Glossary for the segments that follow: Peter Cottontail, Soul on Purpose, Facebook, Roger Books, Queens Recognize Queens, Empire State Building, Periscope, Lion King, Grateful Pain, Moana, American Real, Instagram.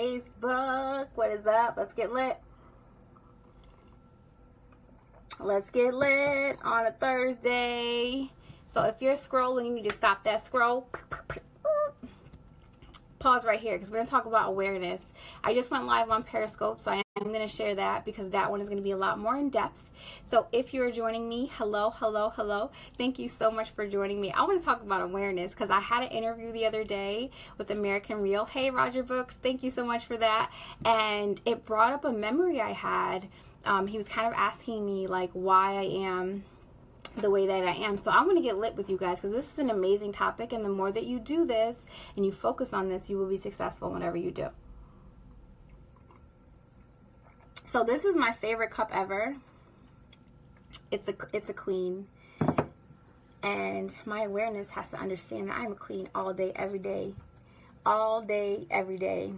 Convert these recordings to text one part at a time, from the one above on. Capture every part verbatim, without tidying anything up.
Facebook. What is up? Let's get lit. Let's get lit on a Thursday. So if you're scrolling, you need to stop that scroll. Pause right here because we're going to talk about awareness. I just went live on Periscope, so I am going to share that because that one is going to be a lot more in depth. So if you're joining me, hello, hello, hello. Thank you so much for joining me. I want to talk about awareness because I had an interview the other day with American Real. Hey, Roger Books. Thank you so much for that. And it brought up a memory I had. Um, he was kind of asking me like why I am the way that I am. So I'm going to get lit with you guys because this is an amazing topic, and the more that you do this and you focus on this, you will be successful in whatever you do. So this is my favorite cup ever. It's a, it's a queen, and my awareness has to understand that I'm a queen all day, every day, all day, every day.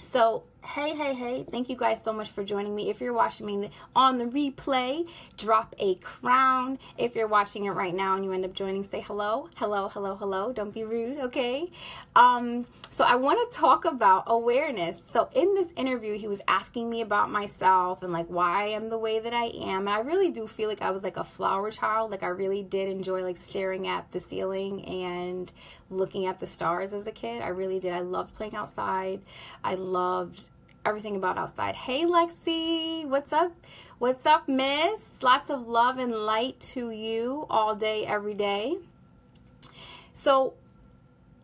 So hey, hey, hey, thank you guys so much for joining me. If you're watching me on the replay, drop a crown. If you're watching it right now and you end up joining, say hello, hello, hello, hello. Don't be rude, okay? Um, so I want to talk about awareness. So in this interview, he was asking me about myself and like why I am the way that I am. And I really do feel like I was like a flower child. Like I really did enjoy like staring at the ceiling and looking at the stars as a kid. I really did. I loved playing outside. I loved everything about outside. Hey, Lexi, what's up? What's up, miss? Lots of love and light to you all day, every day. So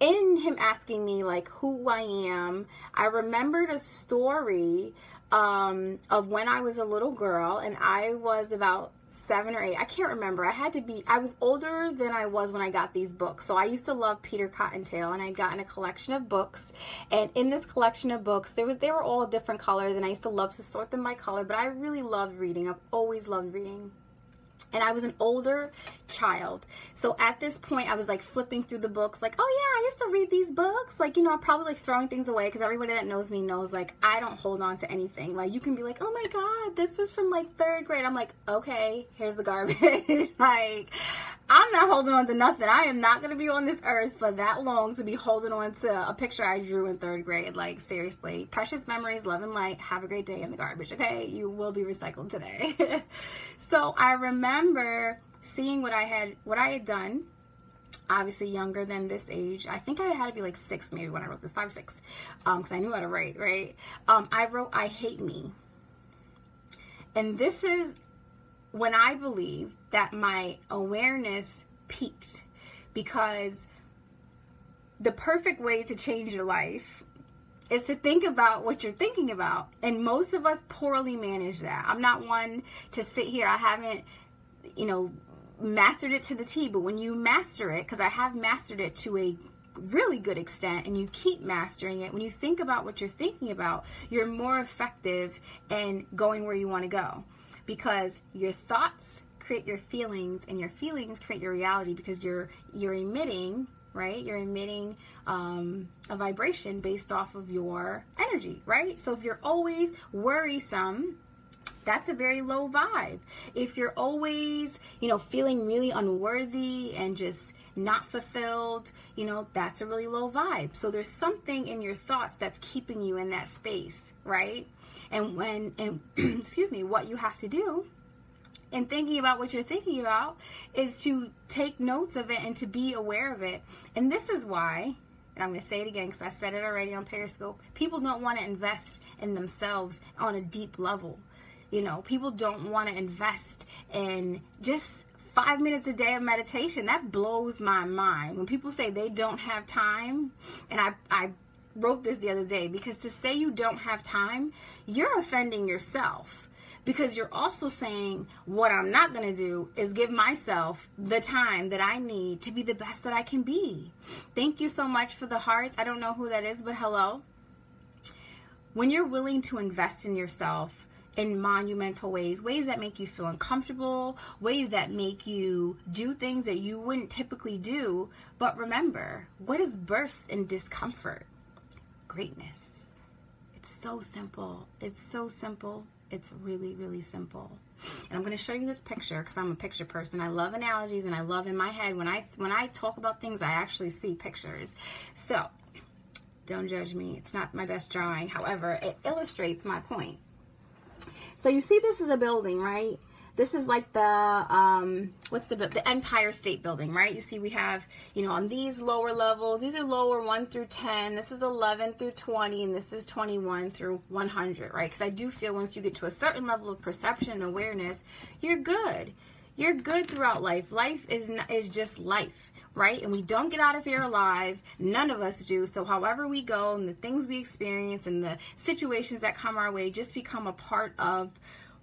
in him asking me like who I am, I remembered a story um, of when I was a little girl, and I was about seven or eight. I can't remember. I had to be, I was older than I was when I got these books. So I used to love Peter Cottontail, and I'd gotten a collection of books. And in this collection of books, there was, they were all different colors, and I used to love to sort them by color, but I really loved reading. I've always loved reading. And I was an older child. So at this point, I was like flipping through the books like, oh yeah, I used to read these books. Like, you know, I'm probably like throwing things away because everybody that knows me knows like I don't hold on to anything. Like you can be like, oh my God, this was from like third grade. I'm like, okay, here's the garbage. Like I'm not holding on to nothing. I am not going to be on this earth for that long to be holding on to a picture I drew in third grade. Like seriously, precious memories, love and light. Have a great day in the garbage. Okay. You will be recycled today. So I remember remember seeing what I had what I had done, obviously younger than this age. I think I had to be like six maybe when I wrote this, five or six, um because I knew how to write, right? um I wrote I hate me, and this is when I believe that my awareness peaked, because the perfect way to change your life is to think about what you're thinking about, and most of us poorly manage that. I'm not one to sit here, I haven't you know, mastered it to the T, but when you master it, because I have mastered it to a really good extent, and you keep mastering it, when you think about what you're thinking about, you're more effective in going where you want to go, because your thoughts create your feelings, and your feelings create your reality, because you're you're emitting, right? You're emitting um, a vibration based off of your energy, right? So if you're always worrisome, that's a very low vibe. If you're always, you know, feeling really unworthy and just not fulfilled, you know, that's a really low vibe. So there's something in your thoughts that's keeping you in that space, right? And when, and excuse me, what you have to do in thinking about what you're thinking about is to take notes of it and to be aware of it. And this is why, and I'm going to say it again because I said it already on Periscope, people don't want to invest in themselves on a deep level. You know, people don't want to invest in just five minutes a day of meditation. That blows my mind. When people say they don't have time, and I, I wrote this the other day, because to say you don't have time, you're offending yourself. Because you're also saying, what I'm not going to do is give myself the time that I need to be the best that I can be. Thank you so much for the hearts. I don't know who that is, but hello. When you're willing to invest in yourself, in monumental ways, ways that make you feel uncomfortable, ways that make you do things that you wouldn't typically do. But remember, what is birthed in discomfort? Greatness. It's so simple. It's so simple. It's really, really simple. And I'm going to show you this picture because I'm a picture person. I love analogies, and I love in my head when I when I talk about things, I actually see pictures. So Don't judge me. It's not my best drawing. However, it illustrates my point. So you see, this is a building, right? This is like the, um, what's the, the Empire State Building, right? You see we have, you know, on these lower levels, these are lower one through ten, this is eleven through twenty, and this is twenty-one through one hundred, right? Because I do feel once you get to a certain level of perception and awareness, you're good. You're good throughout life. Life is, not, is just life, right? And we don't get out of here alive. None of us do. So however we go and the things we experience and the situations that come our way just become a part of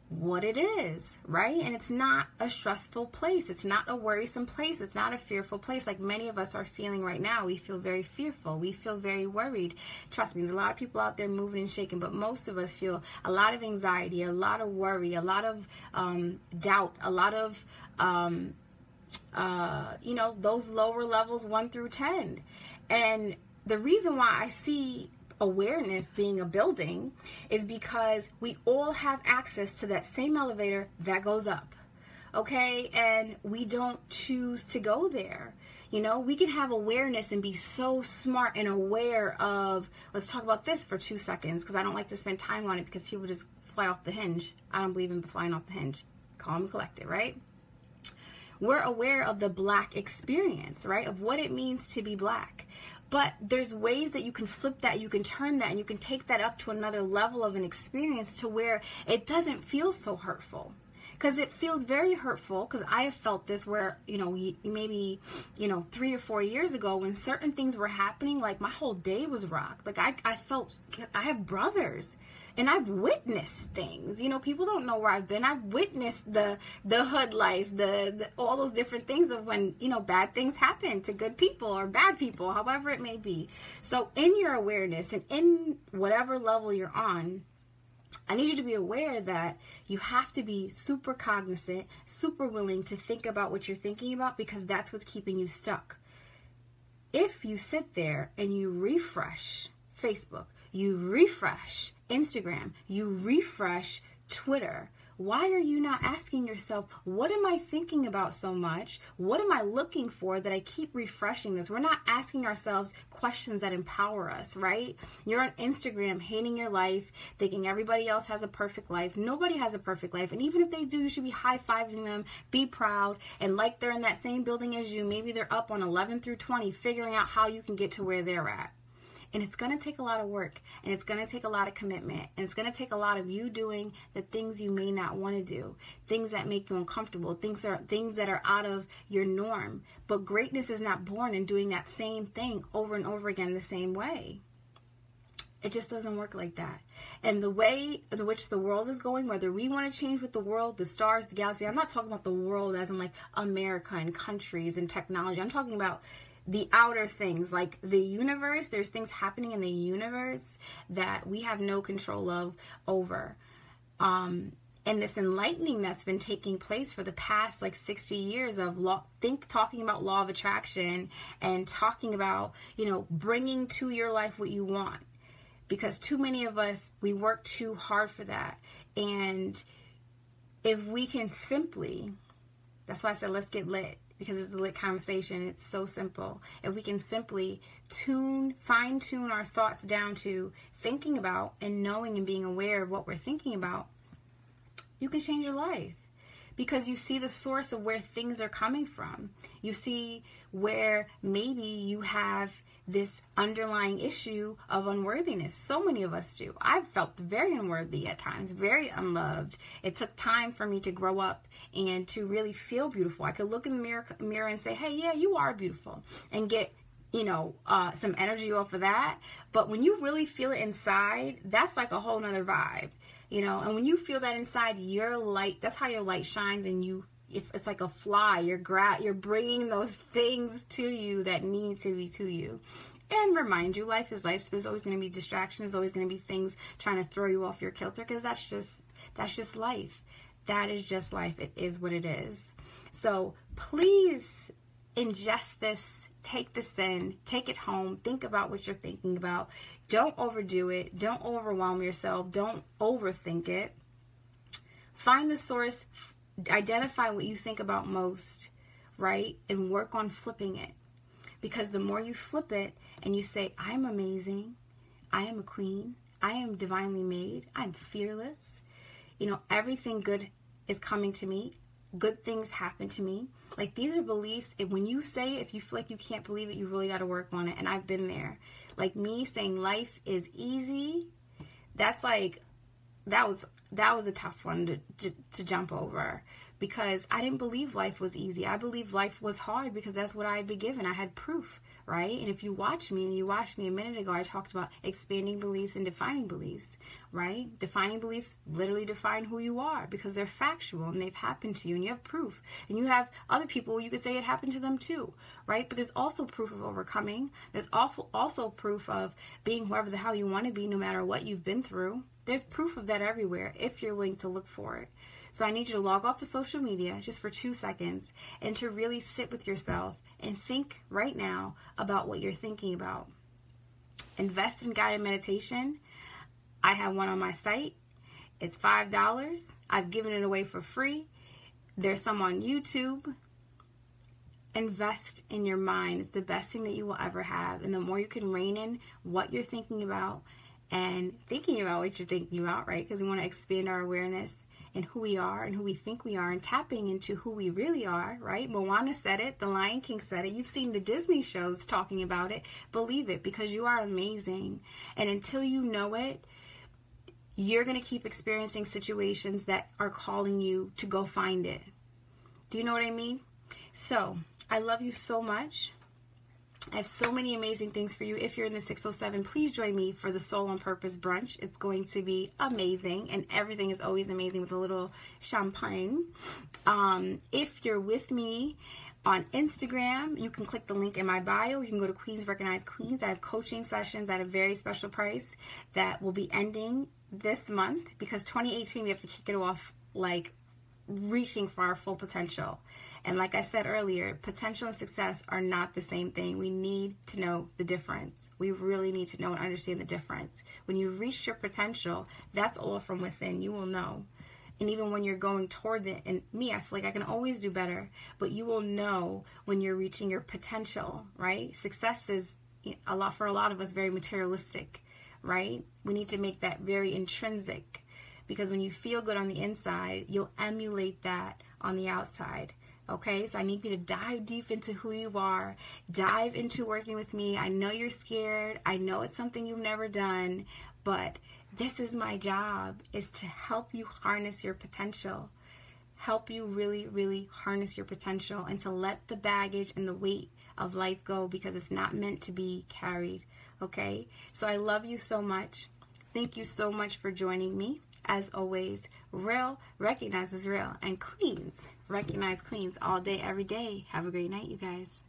what it is, right? And it's not a stressful place. It's not a worrisome place. It's not a fearful place like many of us are feeling right now. We feel very fearful. We feel very worried. Trust me, there's a lot of people out there moving and shaking, but most of us feel a lot of anxiety, a lot of worry, a lot of um, doubt, a lot of, um, uh, you know, those lower levels one through ten. And the reason why I see awareness being a building is because we all have access to that same elevator that goes up, okay? And we don't choose to go there. You know, we can have awareness and be so smart and aware of, let's talk about this for two seconds because I don't like to spend time on it because people just fly off the hinge. I don't believe in flying off the hinge. Calm and collected, right? We're aware of the Black experience, right? Of what it means to be Black. But there's ways that you can flip that, you can turn that, and you can take that up to another level of an experience to where it doesn't feel so hurtful. Because it feels very hurtful, because I have felt this where, you know, maybe, you know, three or four years ago when certain things were happening, like my whole day was rocked. Like I, I felt, I have brothers. And I've witnessed things. You know, people don't know where I've been. I've witnessed the the hood life, the, the all those different things of when, you know, bad things happen to good people or bad people, however it may be. So in your awareness and in whatever level you're on, I need you to be aware that you have to be super cognizant, super willing to think about what you're thinking about because that's what's keeping you stuck. If you sit there and you refresh Facebook, you refresh Instagram, you refresh Twitter. Why are you not asking yourself, what am I thinking about so much? What am I looking for that I keep refreshing this? We're not asking ourselves questions that empower us, right? You're on Instagram hating your life, thinking everybody else has a perfect life. Nobody has a perfect life. And even if they do, you should be high-fiving them, be proud, and like they're in that same building as you, maybe they're up on eleven through twenty, figuring out how you can get to where they're at. And it's going to take a lot of work, and it's going to take a lot of commitment, and it's going to take a lot of you doing the things you may not want to do, things that make you uncomfortable, things that, are, things that are out of your norm. But greatness is not born in doing that same thing over and over again the same way. It just doesn't work like that. And the way in which the world is going, whether we want to change with the world, the stars, the galaxy, I'm not talking about the world as in like America and countries and technology. I'm talking about the outer things, like the universe. There's things happening in the universe that we have no control of over. Um, and this enlightening that's been taking place for the past like sixty years of law, think talking about law of attraction and talking about, you know, bringing to your life what you want. Because too many of us, we work too hard for that. And if we can simply, that's why I said, let's get lit. Because it's a lit conversation, it's so simple. If we can simply tune, fine tune our thoughts down to thinking about and knowing and being aware of what we're thinking about, you can change your life. Because you see the source of where things are coming from. You see where maybe you have this underlying issue of unworthiness. So many of us do. I've felt very unworthy at times, very unloved. It took time for me to grow up and to really feel beautiful. I could look in the mirror, mirror and say, hey, yeah, you are beautiful, and get, you know, uh, some energy off of that. But when you really feel it inside, that's like a whole nother vibe, you know? And when you feel that inside, your light, that's how your light shines, and you It's, it's like a fly. You're, gra you're bringing those things to you that need to be to you. And remind you, life is life. So there's always going to be distractions. There's always going to be things trying to throw you off your kilter, because that's just, that's just life. That is just life. It is what it is. So please ingest this. Take this in. Take it home. Think about what you're thinking about. Don't overdo it. Don't overwhelm yourself. Don't overthink it. Find the source. Identify what you think about most, right? And work on flipping it. Because the more you flip it and you say, I'm amazing, I am a queen. I am divinely made. I'm fearless. You know, everything good is coming to me. Good things happen to me. Like, these are beliefs. And when you say it, if you feel like you can't believe it, you really got to work on it. And I've been there. Like, me saying life is easy, that's like, that was that was a tough one to, to, to jump over, because I didn't believe life was easy. I believed life was hard because that's what I had been given. I had proof, right? And if you watch me, and you watched me a minute ago, I talked about expanding beliefs and defining beliefs, right? Defining beliefs literally define who you are because they're factual and they've happened to you and you have proof. And you have other people, you could say it happened to them too, right? But there's also proof of overcoming. There's also proof of being whoever the hell you want to be no matter what you've been through. There's proof of that everywhere if you're willing to look for it. So I need you to log off of social media just for two seconds and to really sit with yourself and think right now about what you're thinking about. Invest in guided meditation. I have one on my site. It's five dollars. I've given it away for free. There's some on YouTube. Invest in your mind. It's the best thing that you will ever have. And the more you can rein in what you're thinking about, and thinking about what you're thinking about, right? Because we want to expand our awareness and who we are and who we think we are and tapping into who we really are, right? Moana said it. The Lion King said it. You've seen the Disney shows talking about it. Believe it, because you are amazing. And until you know it, you're going to keep experiencing situations that are calling you to go find it. Do you know what I mean? So I love you so much. I have so many amazing things for you. If you're in the six oh seven, please join me for the Soul on Purpose brunch. It's going to be amazing, and everything is always amazing with a little champagne. Um, if you're with me on Instagram, you can click the link in my bio. You can go to Queens Recognize Queens. I have coaching sessions at a very special price that will be ending this month because twenty eighteen, we have to kick it off like reaching for our full potential. And like I said earlier, potential and success are not the same thing. We need to know the difference. We really need to know and understand the difference. When you reach your potential, that's all from within. You will know. And even when you're going towards it, and me, I feel like I can always do better, but you will know when you're reaching your potential, right? Success is, a lot for a lot of us, very materialistic, right? We need to make that very intrinsic, because when you feel good on the inside, you'll emulate that on the outside. Okay, so I need you to dive deep into who you are. Dive into working with me. I know you're scared. I know it's something you've never done, but this is my job, is to help you harness your potential. Help you really, really harness your potential and to let the baggage and the weight of life go, because it's not meant to be carried. Okay, so I love you so much. Thank you so much for joining me. As always, real recognizes real, and Queens recognize Queens all day, every day. Have a great night, you guys.